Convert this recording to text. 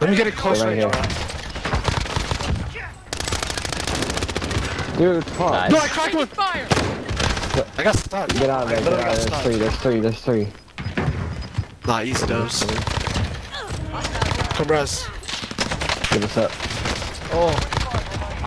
Let me get it closer right here. Dude, fuck. Nice. No, I cracked one! Fire. I got stuck. Get out of there, get out of there. There's three. Nah, easy dubs. Come res. Give us up. Oh.